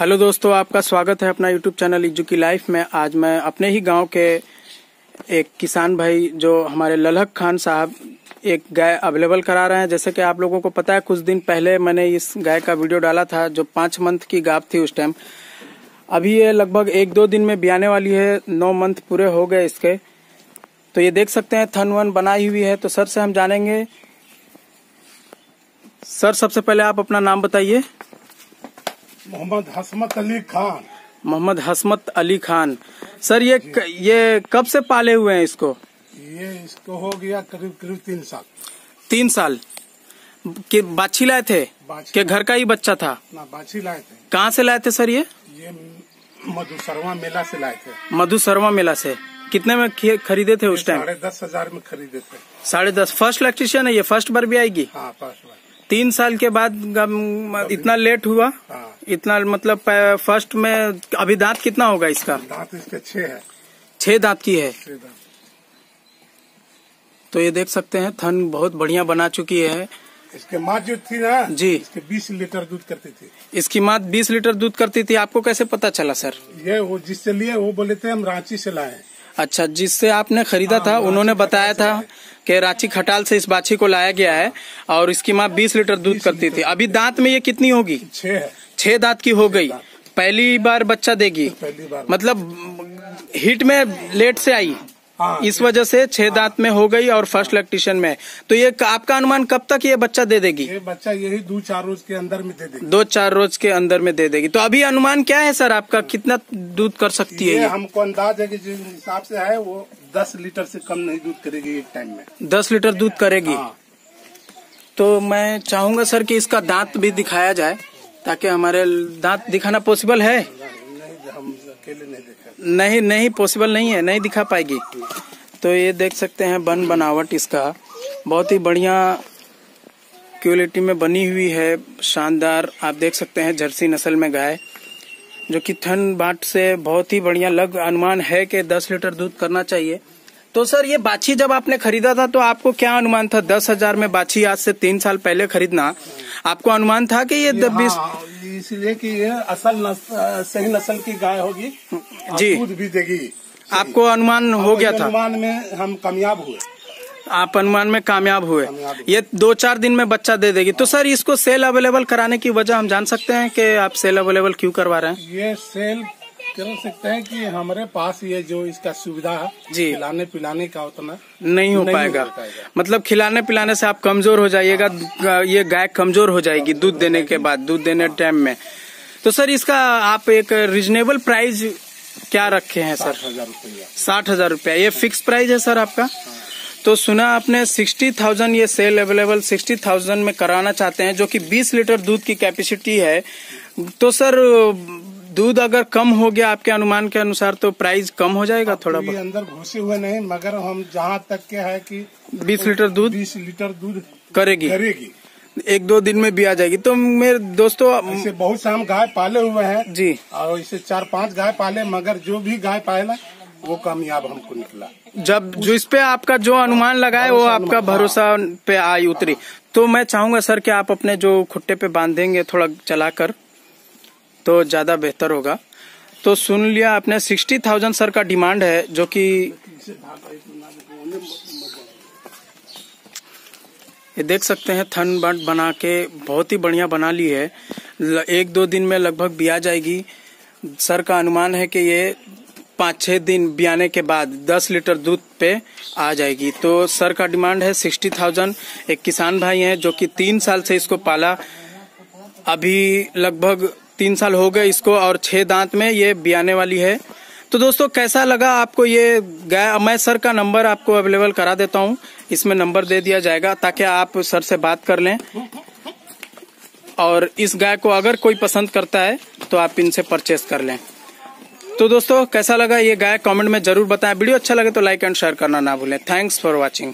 Hello दोस्तों, आपका स्वागत है अपना यूट्यूब चैनल इज्जुकी लाइफ में। आज मैं अपने ही गांव के एक किसान भाई जो हमारे ललहक खान साहब एक गाय अवेलेबल करा रहे हैं। जैसे कि आप लोगों को पता है, कुछ दिन पहले मैंने इस गाय का वीडियो डाला था जो 5 मंथ की गाय थी उस टाइम। अभी ये लगभग 1-2 दिन में बियाने वाली है। 9 मंथ पूरे हो गए इसके। तो ये देख सकते हैं थन वन बनाई हुई है। तो सर से हम जानेंगे। सर, सबसे पहले आप अपना नाम बताइए। मोहम्मद हसमत अली खान। सर ये कब से पाले हुए हैं इसको? ये इसको हो गया करीब 3 साल। 3 साल के बाछी लाए थे के घर का ही बच्चा था ना? बाछी लाए थे। कहाँ से लाए थे सर? ये मधुसर्मा मेला से लाए थे। मधुसर्मा मेला से। कितने में खरीदे थे उस टाइम? 10,500 में खरीदे थे। 10,500। फर्स्ट इलेक्ट्रिशियन है ये, फर्स्ट बार भी आएगी? हाँ, फर्स्ट बार। 3 साल के बाद इतना लेट हुआ? हाँ। इतना मतलब फर्स्ट में। अभी दांत कितना होगा इसका? दांत इसके 6 है। 6 दांत की है। 6 दांत। तो ये देख सकते हैं थन बहुत बढ़िया बना चुकी है। इसके माँ जो थी ना जी, इसके 20 लीटर दूध करती थी। इसकी माँ 20 लीटर दूध करती थी। आपको कैसे पता चला सर? ये वो जिससे लिए वो बोले थे हम रांची से लाए। अच्छा, जिससे आपने खरीदा था उन्होंने बताया था कि रांची खटाल से इस बाछी को लाया गया है और इसकी माँ 20 लीटर दूध करती थी। अभी दांत में ये कितनी होगी? 6 दांत की हो गई। पहली बार बच्चा देगी, मतलब हिट में लेट से आई, इस वजह से 6 दांत में हो गई और फर्स्ट लैक्टेशन में। तो ये आपका अनुमान कब तक ये बच्चा दे देगी? ये बच्चा यही 2-4 रोज के अंदर में दे देगी। 2-4 रोज के अंदर में दे देगी। तो अभी अनुमान क्या है सर आपका, कितना दूध कर सकती है? हमको अंदाज है कि जिस हिसाब से है वो 10 लीटर से कम नहीं दूध करेगी एक टाइम में। 10 लीटर दूध करेगी। तो मैं चाहूंगा सर कि इसका दांत भी दिखाया जाए, ताकि हमारे दांत दिखाना पॉसिबल है? नहीं, पॉसिबल नहीं है, नहीं दिखा पाएगी। तो ये देख सकते हैं बन बनावट इसका बहुत ही बढ़िया क्वालिटी में बनी हुई है, शानदार। आप देख सकते हैं झरसी नस्ल में गाय, जो कि थन बाट से बहुत ही बढ़िया लग। अनुमान है कि 10 लीटर दूध करना चाहिए। तो सर ये बाछी जब आपने खरीदा था तो आपको क्या अनुमान था? 10,000 में बाछी आज से 3 साल पहले खरीदना, आपको अनुमान था कि ये 20? इसलिए कि ये असल सही नस्ल की गाय होगी जी, दूध भी देगी। आपको अनुमान हो गया था? अनुमान में हम कामयाब हुए। आप अनुमान में कामयाब हुए। ये 2-4 दिन में बच्चा दे देगी। तो सर इसको सेल अवेलेबल कराने की वजह हम जान सकते हैं कि आप सेल अवेलेबल क्यों करवा रहे हैं? ये सेल कर सकते हैं कि हमारे पास ये जो इसका सुविधा जी खिलाने पिलाने का उतना नहीं हो पाएगा। मतलब खिलाने पिलाने से आप कमजोर हो जाइएगा। ये गाय कमजोर हो जाएगी दूध देने के बाद, दूध देने टाइम में। तो सर इसका आप एक रिजनेबल प्राइस क्या रखे हैं सर? 60,000 रूपया। ये फिक्स प्राइस है सर आपका? तो सुना आपने 60,000 ये सेल अवेलेबल 60,000 में कराना चाहते हैं, जो कि 20 लीटर दूध की कैपेसिटी है। तो सर दूध अगर कम हो गया आपके अनुमान के अनुसार तो प्राइस कम हो जाएगा थोड़ा बहुत? अंदर घुसे हुए नहीं, मगर हम जहाँ तक के है कि 20 लीटर दूध करेगी। 1-2 दिन में भी आ जाएगी। तो मेरे दोस्तों इसे बहुत से हम गाय पाले हुए हैं जी, और इसे 4-5 गाय पाले, मगर जो भी गाय पाला वो कामयाब हमको निकला। जब जो इस पे आपका जो अनुमान लगाए वो आपका भरोसा पे आई उतरी। तो मैं चाहूंगा सर कि आप अपने जो खुट्टे पे बांधेंगे थोड़ा चलाकर तो ज्यादा बेहतर होगा। तो सुन लिया आपने 60,000 सर का डिमांड है, जो कि ये देख सकते हैं थन बाट बना के बहुत ही बढ़िया बना ली है। 1-2 दिन में लगभग बिया जाएगी। सर का अनुमान है कि ये 5-6 दिन बियाने के बाद 10 लीटर दूध पे आ जाएगी। तो सर का डिमांड है 60,000। एक किसान भाई हैं जो कि 3 साल से इसको पाला, अभी लगभग 3 साल हो गए इसको, और 6 दांत में ये बियाने वाली है। तो दोस्तों कैसा लगा आपको ये गाय? मैं सर का नंबर आपको अवेलेबल करा देता हूँ, इसमें नंबर दे दिया जाएगा ताकि आप सर से बात कर लें। और इस गाय को अगर कोई पसंद करता है तो आप इनसे परचेस कर लें। तो दोस्तों कैसा लगा ये गाय कमेंट में जरूर बताएं। वीडियो अच्छा लगे तो लाइक एंड शेयर करना ना भूलें। Thanks for watching.